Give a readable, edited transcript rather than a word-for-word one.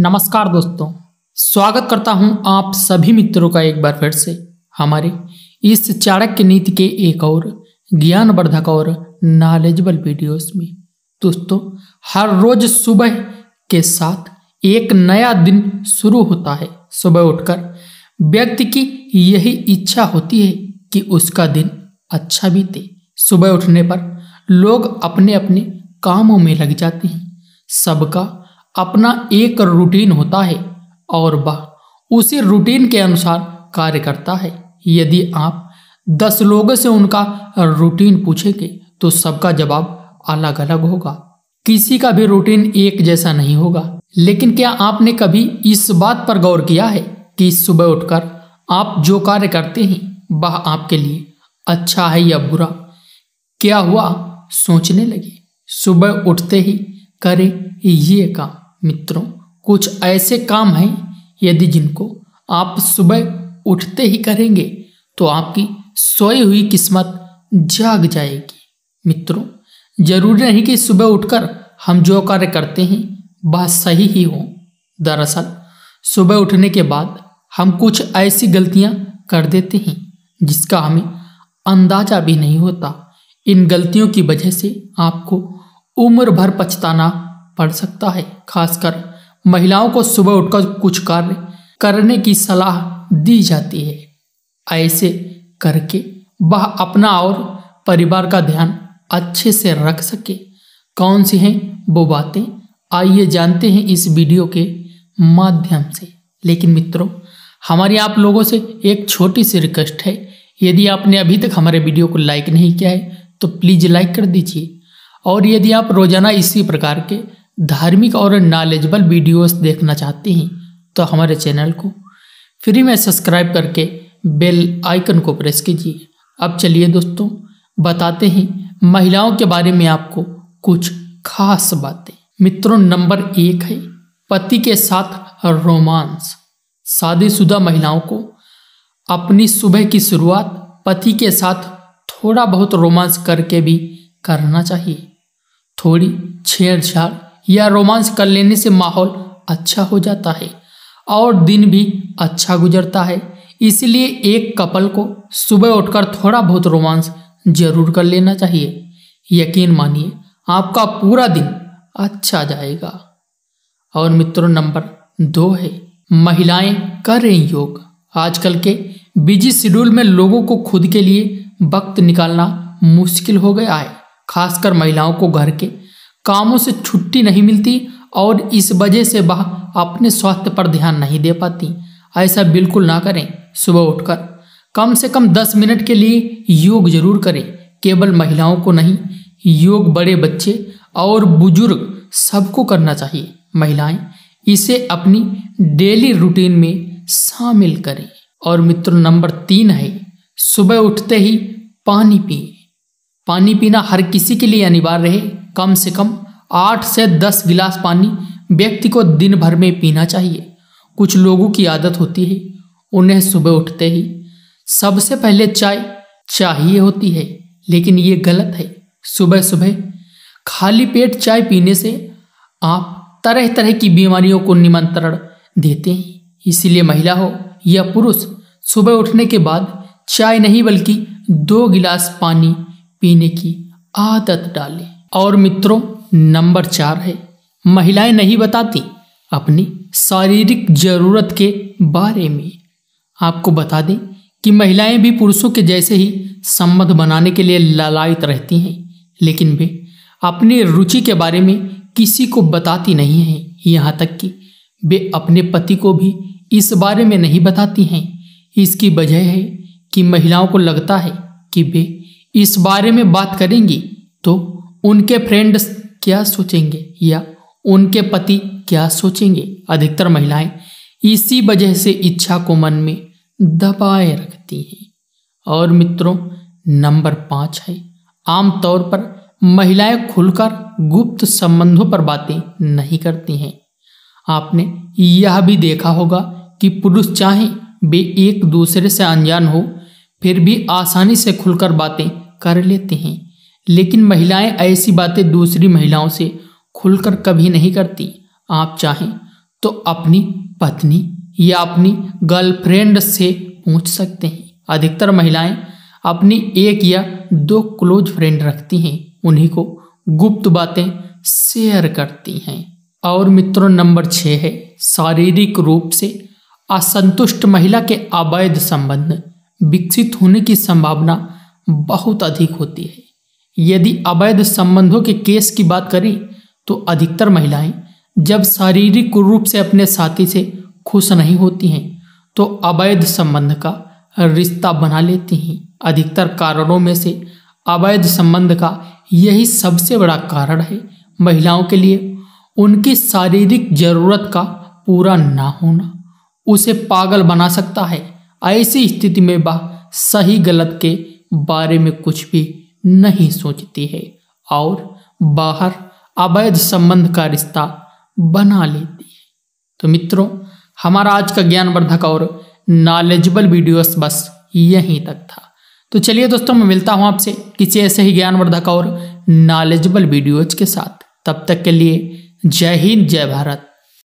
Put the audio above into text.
नमस्कार दोस्तों, स्वागत करता हूं आप सभी मित्रों का एक बार फिर से हमारे इस चाणक्य नीति के एक और ज्ञानवर्धक और नॉलेजेबल वीडियोस में। दोस्तों, हर रोज सुबह के साथ एक नया दिन शुरू होता है। सुबह उठकर व्यक्ति की यही इच्छा होती है कि उसका दिन अच्छा बीते। सुबह उठने पर लोग अपने अपने कामों में लग जाते हैं। सबका अपना एक रूटीन होता है और वह उसी रूटीन के अनुसार कार्य करता है। यदि आप 10 लोगों से उनका रूटीन पूछेंगे तो सबका जवाब अलग अलग होगा। किसी का भी रूटीन एक जैसा नहीं होगा। लेकिन क्या आपने कभी इस बात पर गौर किया है कि सुबह उठकर आप जो कार्य करते हैं वह आपके लिए अच्छा है या बुरा? क्या हुआ सोचने लगे। सुबह उठते ही करें ये काम। मित्रों, कुछ ऐसे काम हैं यदि जिनको आप सुबह उठते ही करेंगे तो आपकी सोई हुई किस्मत जाग जाएगी। मित्रों, जरूरी नहीं कि सुबह उठकर हम जो कार्य करते हैं वह सही ही हो। दरअसल सुबह उठने के बाद हम कुछ ऐसी गलतियां कर देते हैं जिसका हमें अंदाजा भी नहीं होता। इन गलतियों की वजह से आपको उम्र भर पछताना पड़ सकता है। खासकर महिलाओं को सुबह उठकर कुछ कार्य करने की सलाह दी जाती है। ऐसे करके वह अपना और परिवार का ध्यान अच्छे से रख सके। कौन सी हैं वो बातें, आइए जानते हैं इस वीडियो के माध्यम से। लेकिन मित्रों, हमारी आप लोगों से एक छोटी सी रिक्वेस्ट है, यदि आपने अभी तक हमारे वीडियो को लाइक नहीं किया है तो प्लीज़ लाइक कर दीजिए। और यदि आप रोजाना इसी प्रकार के धार्मिक और नॉलेजेबल वीडियोस देखना चाहते हैं तो हमारे चैनल को फ्री में सब्सक्राइब करके बेल आइकन को प्रेस कीजिए। अब चलिए दोस्तों, बताते हैं महिलाओं के बारे में आपको कुछ खास बातें। मित्रों, नंबर 1 है पति के साथ रोमांस। शादीशुदा महिलाओं को अपनी सुबह की शुरुआत पति के साथ थोड़ा बहुत रोमांस करके भी करना चाहिए। थोड़ी छेड़छाड़ या रोमांस कर लेने से माहौल अच्छा हो जाता है और दिन भी अच्छा गुजरता है। इसलिए एक कपल को सुबह उठकर थोड़ा बहुत रोमांस जरूर कर लेना चाहिए। यकीन मानिए, आपका पूरा दिन अच्छा जाएगा। और मित्रों, नंबर 2 है महिलाएं करें योग। आजकल के बिजी शेड्यूल में लोगों को खुद के लिए वक्त निकालना मुश्किल हो गया है। खासकर महिलाओं को घर के कामों से छुट्टी नहीं मिलती और इस वजह से वह अपने स्वास्थ्य पर ध्यान नहीं दे पाती। ऐसा बिल्कुल ना करें। सुबह उठकर कम से कम 10 मिनट के लिए योग जरूर करें। केवल महिलाओं को नहीं, योग बड़े बच्चे और बुजुर्ग सबको करना चाहिए। महिलाएं इसे अपनी डेली रूटीन में शामिल करें। और मित्रों, नंबर 3 है सुबह उठते ही पानी पिएं। पानी पीना हर किसी के लिए अनिवार्य है। कम से कम 8 से 10 गिलास पानी व्यक्ति को दिन भर में पीना चाहिए। कुछ लोगों की आदत होती है, उन्हें सुबह उठते ही सबसे पहले चाय चाहिए होती है, लेकिन ये गलत है। सुबह सुबह खाली पेट चाय पीने से आप तरह तरह की बीमारियों को निमंत्रण देते हैं। इसीलिए महिला हो या पुरुष, सुबह उठने के बाद चाय नहीं बल्कि 2 गिलास पानी पीने की आदत डालें। और मित्रों, नंबर 4 है महिलाएं नहीं बताती अपनी शारीरिक जरूरत के बारे में। आपको बता दें कि महिलाएं भी पुरुषों के जैसे ही संबंध बनाने के लिए लालायित रहती हैं, लेकिन वे अपनी रुचि के बारे में किसी को बताती नहीं हैं। यहाँ तक कि वे अपने पति को भी इस बारे में नहीं बताती हैं। इसकी वजह है कि महिलाओं को लगता है कि वे इस बारे में बात करेंगी तो उनके फ्रेंड्स क्या सोचेंगे या उनके पति क्या सोचेंगे। अधिकतर महिलाएं इसी वजह से इच्छा को मन में दबाए रखती हैं। और मित्रों, नंबर 5 है आमतौर पर महिलाएं खुलकर गुप्त संबंधों पर बातें नहीं करती हैं। आपने यह भी देखा होगा कि पुरुष चाहे वे एक दूसरे से अनजान हो फिर भी आसानी से खुलकर बातें कर लेते हैं, लेकिन महिलाएं ऐसी बातें दूसरी महिलाओं से खुलकर कभी नहीं करती। आप चाहें तो अपनी पत्नी या अपनी गर्लफ्रेंड से पूछ सकते हैं। अधिकतर महिलाएं अपनी एक या दो क्लोज फ्रेंड रखती हैं, उन्हीं को गुप्त बातें शेयर करती हैं। और मित्रों नंबर 6 है शारीरिक रूप से असंतुष्ट महिला के अवैध संबंध विकसित होने की संभावना बहुत अधिक होती है। यदि अवैध संबंधों के केस की बात करें तो अधिकतर महिलाएं जब शारीरिक रूप से अपने साथी से खुश नहीं होती हैं तो अवैध संबंध का रिश्ता बना लेती हैं। अधिकतर कारणों में से अवैध संबंध का यही सबसे बड़ा कारण है महिलाओं के लिए उनकी शारीरिक जरूरत का पूरा ना होना। उसे पागल बना सकता है। ऐसी स्थिति में वह सही गलत के बारे में कुछ भी नहीं सोचती है और बाहर अवैध संबंध का रिश्ता बना लेती है। तो मित्रों हमारा आज का ज्ञानवर्धक और नॉलेजेबल वीडियोस बस यहीं तक था। तो चलिए दोस्तों, मैं मिलता हूं आपसे किसी ऐसे ही ज्ञानवर्धक और नॉलेजेबल वीडियोज के साथ। तब तक के लिए जय हिंद, जय भारत।